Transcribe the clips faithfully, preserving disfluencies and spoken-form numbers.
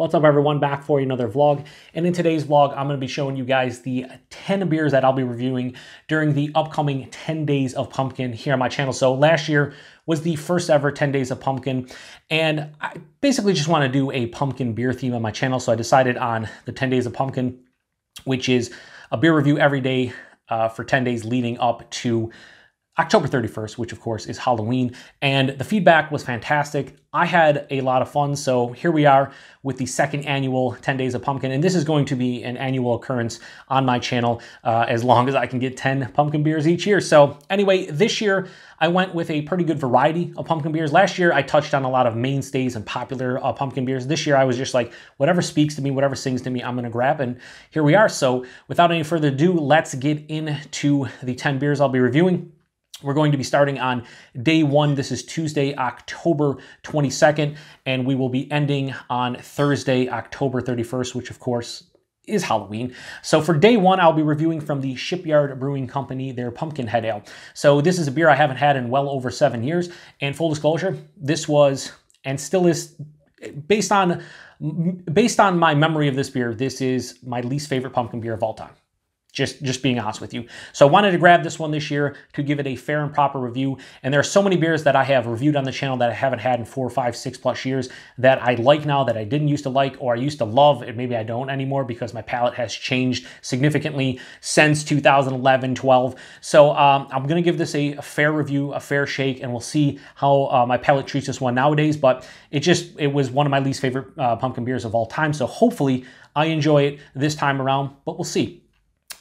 What's up everyone, back for another vlog, and in today's vlog I'm going to be showing you guys the ten beers that I'll be reviewing during the upcoming ten days of pumpkin here on my channel. So last year was the first ever ten days of pumpkin, and I basically just want to do a pumpkin beer theme on my channel, so I decided on the ten days of pumpkin, which is a beer review every day uh, for ten days leading up to October thirty-first, which of course is Halloween, and the feedback was fantastic. I had a lot of fun, so here we are with the second annual ten Days of Pumpkin, and this is going to be an annual occurrence on my channel uh, as long as I can get ten pumpkin beers each year. So anyway, this year I went with a pretty good variety of pumpkin beers. Last year I touched on a lot of mainstays and popular uh, pumpkin beers. This year I was just like, whatever speaks to me, whatever sings to me, I'm gonna grab, and here we are. So without any further ado, let's get into the ten beers I'll be reviewing. We're going to be starting on day one. This is Tuesday, October twenty-second, and we will be ending on Thursday, October thirty-first, which of course is Halloween. So for day one, I'll be reviewing from the Shipyard Brewing Company, their Pumpkin Head Ale. So this is a beer I haven't had in well over seven years, and full disclosure, this was, and still is, based on, based on my memory of this beer, this is my least favorite pumpkin beer of all time. Just, just being honest with you. So I wanted to grab this one this year to give it a fair and proper review. And there are so many beers that I have reviewed on the channel that I haven't had in four, five, six plus years that I like now that I didn't used to like, or I used to love, and maybe I don't anymore because my palate has changed significantly since two thousand eleven, twelve. So um, I'm going to give this a, a fair review, a fair shake, and we'll see how uh, my palate treats this one nowadays. But it just, it was one of my least favorite uh, pumpkin beers of all time. So hopefully I enjoy it this time around, but we'll see.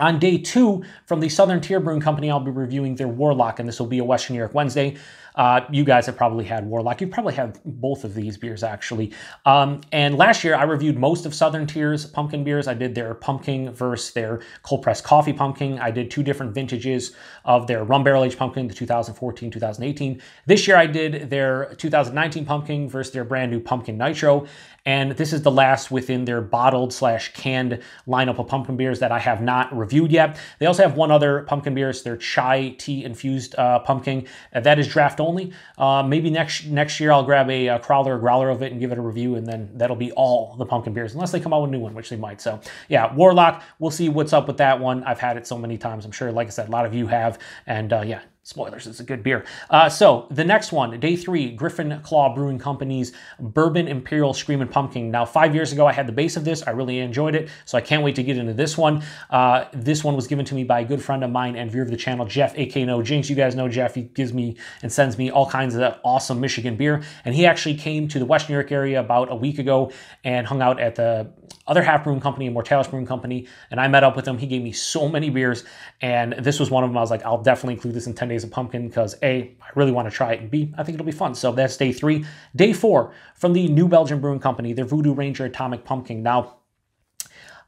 On day two, from the Southern Tier Brewing Company, I'll be reviewing their Warlock, and this will be a Western New York Wednesday. Uh, you guys have probably had Warlock. You probably have both of these beers, actually. Um, and last year, I reviewed most of Southern Tier's pumpkin beers. I did their pumpkin versus their cold-pressed coffee pumpkin. I did two different vintages of their Rum Barrel-Aged Pumpkin, the two thousand fourteen, two thousand eighteen. This year, I did their two thousand nineteen pumpkin versus their brand new Pumpkin Nitro. And this is the last within their bottled slash canned lineup of pumpkin beers that I have not reviewed yet. They also have one other pumpkin beer. It's their Chai Tea-Infused uh, Pumpkin. Uh, that is draft only. Uh, maybe next next year I'll grab a, a crowler or growler of it and give it a review, and then that'll be all the pumpkin beers, unless they come out with a new one, which they might. So yeah, Warlock, we'll see what's up with that one. I've had it so many times. I'm sure, like I said, a lot of you have, and uh, yeah. Spoilers, it's a good beer. Uh, so the next one, day three, Griffin Claw Brewing Company's Bourbon Imperial Scream and Pumpkin. Now, five years ago, I had the base of this. I really enjoyed it, so I can't wait to get into this one. Uh, this one was given to me by a good friend of mine and viewer of the channel, Jeff, A K No Jinx. You guys know Jeff. He gives me and sends me all kinds of awesome Michigan beer, and he actually came to the West New York area about a week ago and hung out at the Other Half Brewing Company and Mortales Brewing Company, and I met up with him. He gave me so many beers, and this was one of them. I was like, I'll definitely include this in ten days of pumpkin because A, I really want to try it, and B, I think it'll be fun. So that's day three. Day four, from the New Belgium Brewing Company, their Voodoo Ranger Atomic Pumpkin. Now,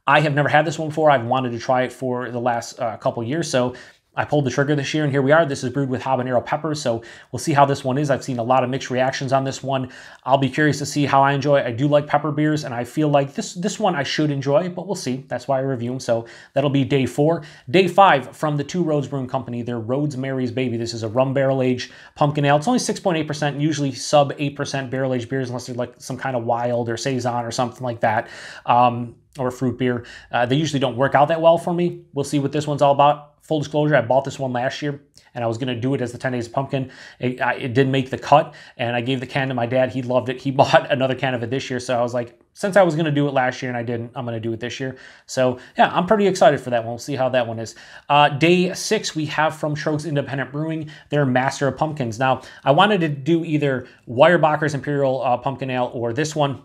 I have never had this one before. I've wanted to try it for the last uh, couple years, so I pulled the trigger this year, and here we are. This is brewed with habanero peppers, so we'll see how this one is. I've seen a lot of mixed reactions on this one. I'll be curious to see how I enjoy it. I do like pepper beers, and I feel like this, this one I should enjoy, but we'll see. That's why I review them, so that'll be day four. Day five, from the Two Roads Brewing Company, their Rhodes Mary's Baby. This is a rum barrel-aged pumpkin ale. It's only six point eight percent, usually sub eight percent barrel-aged beers, unless they're like some kind of wild or Saison or something like that. Um, or fruit beer. Uh, they usually don't work out that well for me. We'll see what this one's all about. Full disclosure, I bought this one last year, and I was going to do it as the ten Days of Pumpkin. It, I, it didn't make the cut, and I gave the can to my dad. He loved it. He bought another can of it this year, so I was like, since I was going to do it last year and I didn't, I'm going to do it this year. So yeah, I'm pretty excited for that one. We'll see how that one is. Uh, day six, we have from Tröegs Independent Brewing, their Master of Pumpkins. Now, I wanted to do either Weyerbacher's Imperial uh, Pumpkin Ale or this one.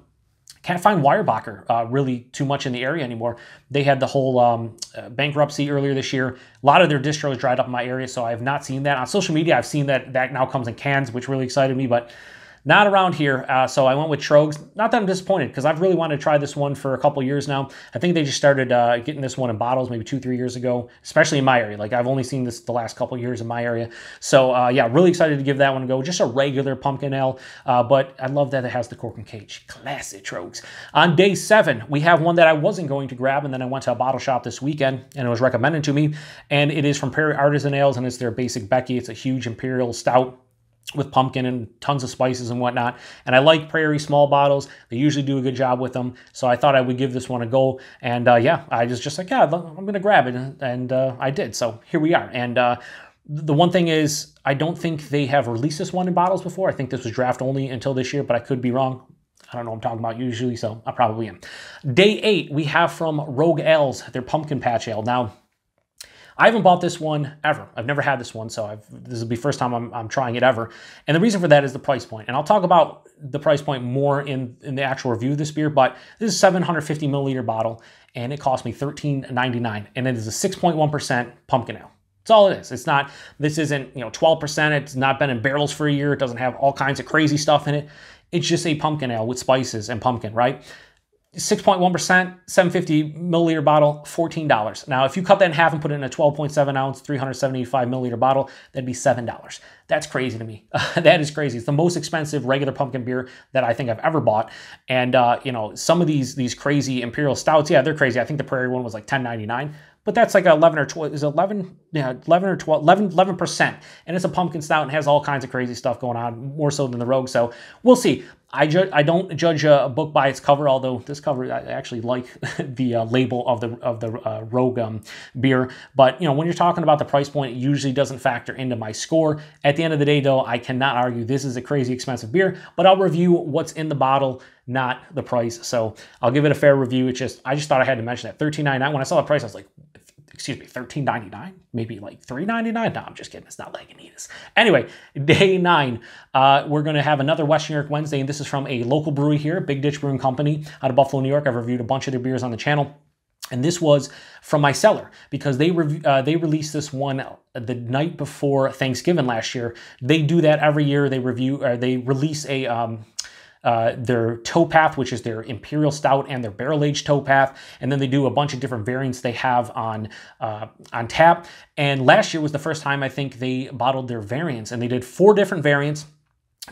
Can't find Weyerbacher uh, really too much in the area anymore. They had the whole um, uh, bankruptcy earlier this year. A lot of their distros dried up in my area, so I have not seen that. On social media, I've seen that that now comes in cans, which really excited me, but not around here. Uh, so I went with Tröegs. Not that I'm disappointed, because I've really wanted to try this one for a couple years now. I think they just started uh, getting this one in bottles maybe two, three years ago, especially in my area. Like, I've only seen this the last couple years in my area. So uh, yeah, really excited to give that one a go. Just a regular pumpkin ale, uh, but I love that it has the cork and cage. Classic Tröegs. On day seven, we have one that I wasn't going to grab, and then I went to a bottle shop this weekend, and it was recommended to me. And it is from Prairie Artisan Ales, and it's their Basic Becky. It's a huge Imperial Stout. with pumpkin and tons of spices and whatnot. And I like Prairie small bottles. They usually do a good job with them. So I thought I would give this one a go. And uh, yeah, I was just like, yeah, I'm going to grab it. And uh, I did. So here we are. And uh, the one thing is, I don't think they have released this one in bottles before. I think this was draft only until this year, but I could be wrong. I don't know what I'm talking about usually, so I probably am. Day eight, we have from Rogue Ales, their Pumpkin Patch Ale. Now, I haven't bought this one ever. I've never had this one, so I've, this will be the first time I'm, I'm trying it ever. And the reason for that is the price point. And I'll talk about the price point more in, in the actual review of this beer, but this is a seven hundred fifty milliliter bottle, and it cost me thirteen ninety-nine, and it is a six point one percent pumpkin ale. That's all it is. It's not, this isn't, you know, twelve percent. It's not been in barrels for a year. It doesn't have all kinds of crazy stuff in it. It's just a pumpkin ale with spices and pumpkin, right? six point one percent, seven hundred fifty milliliter bottle, fourteen dollars. Now, if you cut that in half and put it in a twelve point seven ounce, three hundred seventy-five milliliter bottle, that'd be seven dollars. That's crazy to me. That is crazy. It's the most expensive regular pumpkin beer that I think I've ever bought. And, uh, you know, some of these these crazy Imperial Stouts, yeah, they're crazy. I think the Prairie one was like ten ninety-nine. But that's like eleven or twelve, is eleven, yeah, eleven or twelve, eleven percent. And it's a pumpkin stout and has all kinds of crazy stuff going on, more so than the Rogue. So we'll see. I, ju I don't judge a book by its cover, although this cover, I actually like the uh, label of the of the uh, Rogue um, beer. But, you know, when you're talking about the price point, it usually doesn't factor into my score. At the end of the day, though, I cannot argue this is a crazy expensive beer, but I'll review what's in the bottle, not the price. So I'll give it a fair review. It's just, I just thought I had to mention that. thirteen ninety-nine, when I saw the price, I was like, excuse me, thirteen ninety-nine, maybe like three ninety-nine. No, I'm just kidding. It's not like Anita's. Anyway, day nine, uh, we're going to have another West New York Wednesday, and this is from a local brewery here, Big Ditch Brewing Company out of Buffalo, New York. I've reviewed a bunch of their beers on the channel, and this was from my cellar because they uh, they released this one the night before Thanksgiving last year. They do that every year. They review or they release a. Um, Uh, their Towpath, which is their Imperial Stout, and their Barrel-Aged Towpath, and then they do a bunch of different variants they have on uh, on tap. And last year was the first time I think they bottled their variants, and they did four different variants.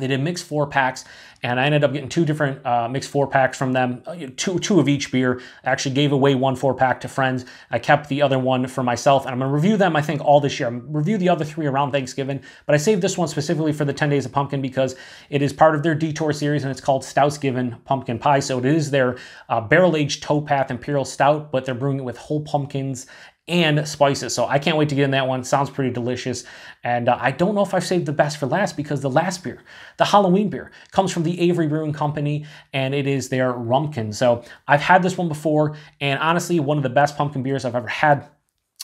They did mixed four packs, and I ended up getting two different uh, mixed four packs from them, two two of each beer. I actually gave away one four pack to friends. I kept the other one for myself, and I'm gonna review them. I think all this year. I'm gonna review the other three around Thanksgiving, but I saved this one specifically for the ten days of pumpkin because it is part of their Detour series, and it's called Stouts Given Pumpkin Pie. So it is their uh, barrel-aged Towpath Imperial Stout, but they're brewing it with whole pumpkins and spices. So I can't wait to get in that one. Sounds pretty delicious. And uh, I don't know if I've saved the best for last because the last beer, the Halloween beer, comes from the Avery Brewing Company, and it is their Rumpkin. So I've had this one before, and honestly, one of the best pumpkin beers I've ever had.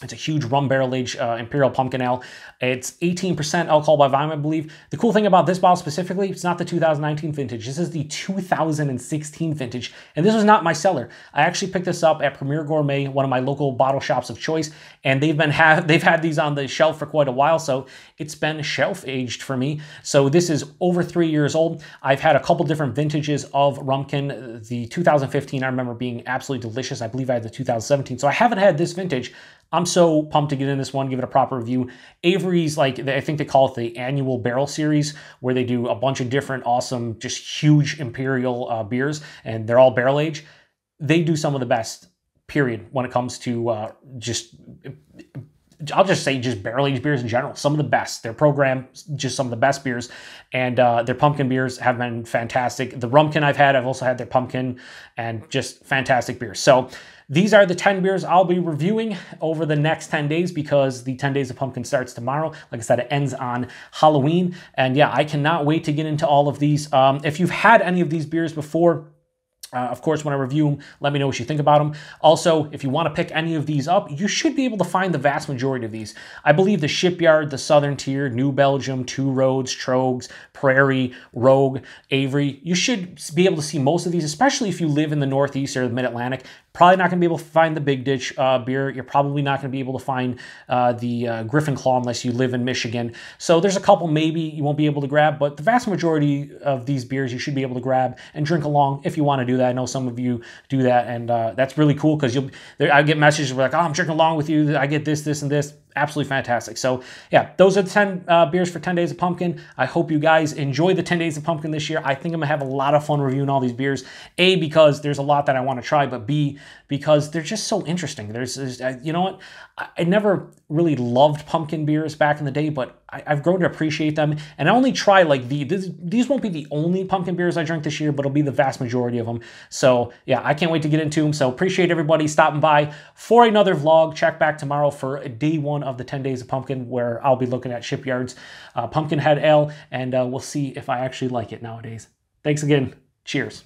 It's a huge rum barrel-aged uh, Imperial Pumpkin Ale. It's eighteen percent alcohol by volume, I believe. The cool thing about this bottle specifically, it's not the two thousand nineteen vintage. This is the two thousand sixteen vintage, and this was not my cellar. I actually picked this up at Premier Gourmet, one of my local bottle shops of choice, and they've been have they've had these on the shelf for quite a while, so it's been shelf-aged for me. So this is over three years old. I've had a couple different vintages of Rumpkin. The two thousand fifteen, I remember being absolutely delicious. I believe I had the two thousand seventeen, so I haven't had this vintage. I'm so pumped to get in this one, give it a proper review. Avery's, like, I think they call it the annual barrel series, where they do a bunch of different awesome, just huge Imperial uh, beers, and they're all barrel aged. They do some of the best, period, when it comes to uh, just, I'll just say just barrel aged beers in general. Some of the best. Their program, just some of the best beers. And uh, their pumpkin beers have been fantastic. The Rumpkin I've had, I've also had their pumpkin, and just fantastic beers. So these are the ten beers I'll be reviewing over the next ten days because the ten days of pumpkin starts tomorrow. Like I said, it ends on Halloween. And yeah, I cannot wait to get into all of these. Um, if you've had any of these beers before, Uh, of course, when I review them, let me know what you think about them. Also, if you want to pick any of these up, you should be able to find the vast majority of these. I believe the Shipyard, the Southern Tier, New Belgium, Two Roads, Tröegs, Prairie, Rogue, Avery. You should be able to see most of these, especially if you live in the Northeast or the Mid-Atlantic. Probably not going to be able to find the Big Ditch uh, beer. You're probably not going to be able to find uh, the uh, Griffin Claw unless you live in Michigan. So there's a couple maybe you won't be able to grab, but the vast majority of these beers you should be able to grab and drink along if you want to do that. I know some of you do that, and uh, that's really cool because you'll. I get messages where like, "Oh, I'm drinking along with you. I get this, this, and this." absolutely fantastic. So yeah, those are the ten uh, beers for ten days of Pumpkin. I hope you guys enjoy the ten days of Pumpkin this year. I think I'm gonna have a lot of fun reviewing all these beers. A, because there's a lot that I want to try, but B, because they're just so interesting. There's, there's uh, you know what? I, I never really loved pumpkin beers back in the day, but I, I've grown to appreciate them. And I only try like the, this, these won't be the only pumpkin beers I drink this year, but it'll be the vast majority of them. So yeah, I can't wait to get into them. So appreciate everybody stopping by for another vlog. Check back tomorrow for day one of the ten days of Pumpkin, where I'll be looking at Shipyard's uh, Pumpkin Head Ale, and uh, we'll see if I actually like it nowadays. Thanks again. Cheers.